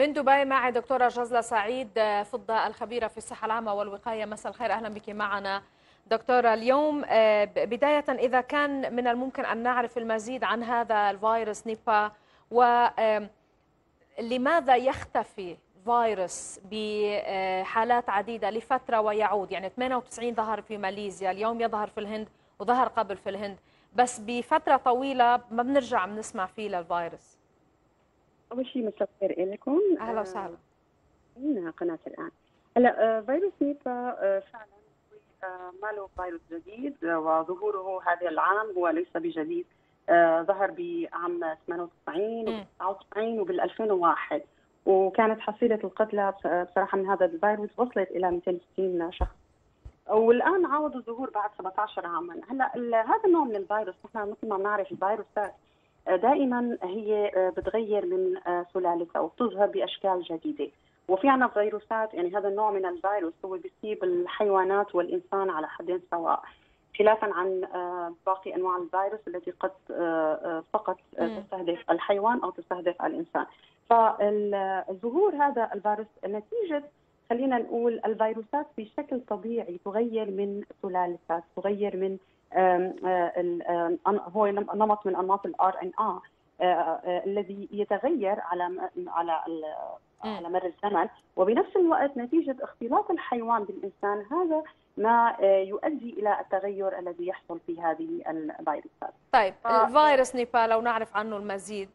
من دبي معي دكتورة جزلة سعيد فضة الخبيرة في الصحة العامة والوقاية. مساء الخير، أهلا بك معنا دكتورة. اليوم بداية، إذا كان من الممكن أن نعرف المزيد عن هذا الفيروس نيبا، ولماذا يختفي فيروس بحالات عديدة لفترة ويعود؟ يعني 98 ظهر في ماليزيا، اليوم يظهر في الهند وظهر قبل في الهند، بس بفترة طويلة ما بنرجع بنسمع فيه للفيروس. أول شيء مساء الخير لكم، أهلا وسهلا من قناة الآن. هلا فيروس نيبا فعلا ما له فيروس جديد، وظهوره هذا العام هو ليس بجديد. ظهر بعام 98 و99 وبال2001، وكانت حصيلة القتلى بصراحة من هذا الفيروس وصلت إلى 260 شخص، والآن عاود الظهور بعد 17 عاما. هلا هذا النوع من الفيروس، نحن مثل ما بنعرف الفيروسات دائما هي بتغير من سلالتها وبتظهر بأشكال جديدة، وفي عنا فيروسات، يعني هذا النوع من الفيروس هو بيصيب الحيوانات والإنسان على حد سواء، خلافا عن باقي أنواع الفيروس التي قد فقط تستهدف الحيوان أو تستهدف الإنسان. فالظهور هذا الفيروس نتيجة، خلينا نقول، الفيروسات بشكل طبيعي تغير من سلالتها، تغير من هو نمط من انماط الار ان ا الذي يتغير على مر الزمن، وبنفس الوقت نتيجه اختلاط الحيوان بالانسان هذا ما يؤدي الى التغير الذي يحصل في هذه الفيروسات. طيب الفيروس نيبا لو نعرف عنه المزيد.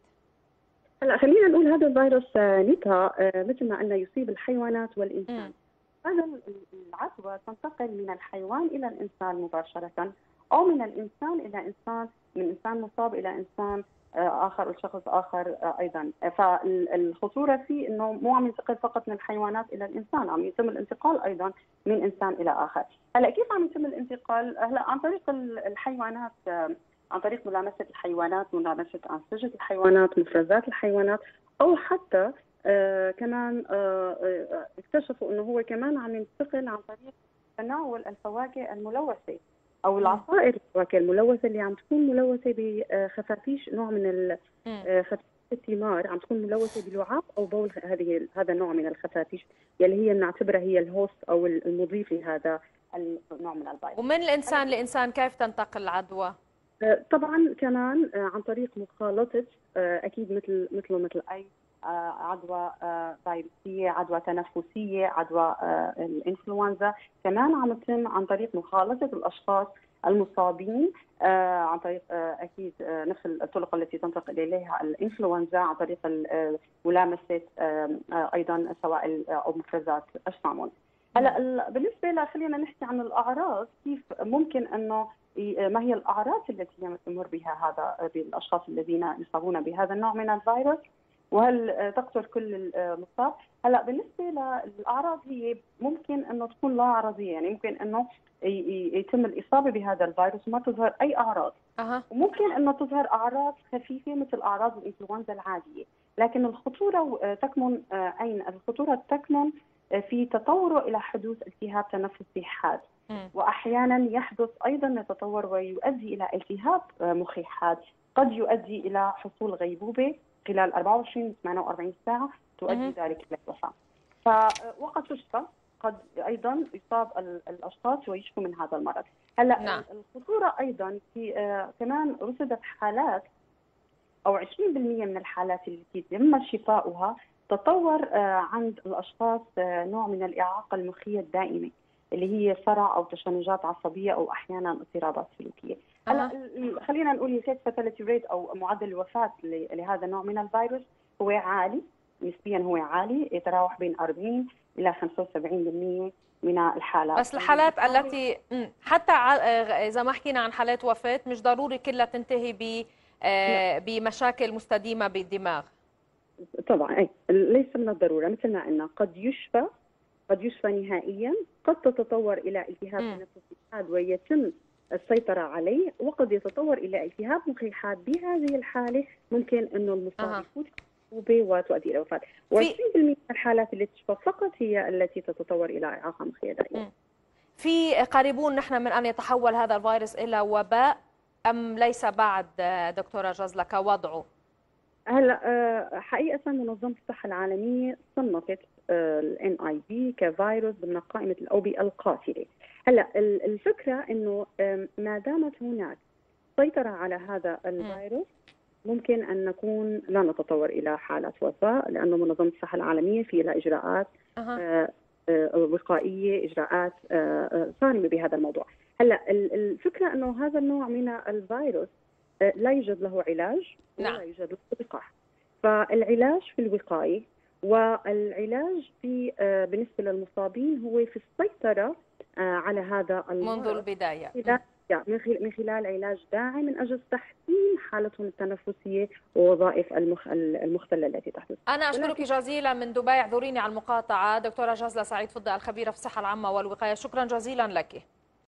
هلا خلينا نقول هذا الفيروس نيبا مثل ما قلنا يصيب الحيوانات والانسان. هذا العدوى تنتقل من الحيوان الى الانسان مباشره، او من الانسان الى انسان، من انسان مصاب الى انسان اخر وشخص اخر ايضا. فالخطوره فيه انه مو عم ينتقل فقط من الحيوانات الى الانسان، عم يتم الانتقال ايضا من انسان الى اخر. هلا كيف عم يتم الانتقال؟ هلا عن طريق الحيوانات، عن طريق ملامسه الحيوانات، ملامسه انسجه الحيوانات، مفرزات الحيوانات، او حتى كمان اكتشفوا انه هو كمان عم ينتقل عن طريق تناول الفواكه الملوثه او العصائر الفواكه الملوثه اللي عم تكون ملوثه بخفافيش، نوع من خفافيش الثمار عم تكون ملوثه بلعاب او بول هذا النوع من الخفافيش يلي هي بنعتبرها هي الهوست او المضيف لهذا النوع من الفيروس. ومن الانسان لانسان كيف تنتقل العدوى؟ طبعا كمان عن طريق مخالطه، اكيد مثل اي عدوى فيروسية، عدوى تنفسية، عدوى الإنفلونزا، كمان عم تتم عن طريق مخالطة الأشخاص المصابين، عن طريق أكيد نفس الطرق التي تنتقل إليها الإنفلونزا، عن طريق ملامسة أيضا سوائل أو مفرزات أجسامهم. هلا بالنسبة خلينا نحكي عن الأعراض، كيف ممكن أنه ما هي الأعراض التي يمر بها هذا بالأشخاص الذين يصابون بهذا النوع من الفيروس؟ وهل تقتل كل المصاب؟ هلا بالنسبه للاعراض هي ممكن انه تكون لا عرضيه، يعني ممكن انه يتم الاصابه بهذا الفيروس وما تظهر اي اعراض. وممكن انه تظهر اعراض خفيفه مثل اعراض الانفلونزا العاديه، لكن الخطوره تكمن اين؟ الخطوره تكمن في تطوره الى حدوث التهاب تنفسي حاد، واحيانا يحدث ايضا يتطور ويؤدي الى التهاب مخي حاد، قد يؤدي الى حصول غيبوبه خلال 24 48 ساعة تؤدي ذلك إلى الوفاة. فوقت تشفى قد أيضا يصاب الأشخاص ويشفوا من هذا المرض. هلا نعم. الخطورة أيضا في كمان رصدت حالات أو 20% من الحالات التي تم شفاؤها تطور عند الأشخاص نوع من الإعاقة المخية الدائمة اللي هي صرع أو تشنجات عصبية أو أحيانا اضطرابات سلوكية. هلا خلينا نقول فاتاليتي ريت او معدل الوفاه لهذا النوع من الفيروس هو عالي نسبيا، هو عالي، يتراوح بين 40 الى 75% من الحالات. بس الحالات التي حتى اذا ما حكينا عن حالات وفاه مش ضروري كلها تنتهي بمشاكل مستديمه بالدماغ. طبعا اي ليس من الضروره، مثل ما قلنا قد يشفى نهائيا، قد تتطور الى التهاب تنفسي حاد ويتم السيطرة عليه، وقد يتطور إلى التهاب مخي حاد. بهذه الحالة ممكن أنه المصاب يفوت غيبوبة وتؤدي إلى وفاة. و20% من الحالات التي تشفى فقط هي التي تتطور إلى إعاقة مخية دائمة. في قريبون نحن من أن يتحول هذا الفيروس إلى وباء أم ليس بعد دكتورة جزلة كوضعه؟ هلا حقيقة منظمة الصحة العالمية صنفت الNIV كفيروس ضمن قائمة الأوبئة القاتلة. هلا الفكرة إنه ما دامت هناك سيطرة على هذا الفيروس ممكن أن نكون لا نتطور إلى حالة وفاة، لأنه منظمة الصحة العالمية في لها إجراءات وقائية، إجراءات صارمة بهذا الموضوع. هلا الفكرة إنه هذا النوع من الفيروس لا يوجد له علاج ولا يوجد له وقاية، فالعلاج في الوقاية والعلاج في بالنسبة للمصابين هو في السيطرة على هذا منذ البداية من خلال علاج داعم من أجل تحسين حالتهم التنفسية ووظائف المختلة التي تحدث. أنا أشكرك جزيلا من دبي، اعذريني على المقاطعة. دكتورة جزلة سعيد فضة الخبيرة في الصحة العامة والوقاية، شكرا جزيلا لك.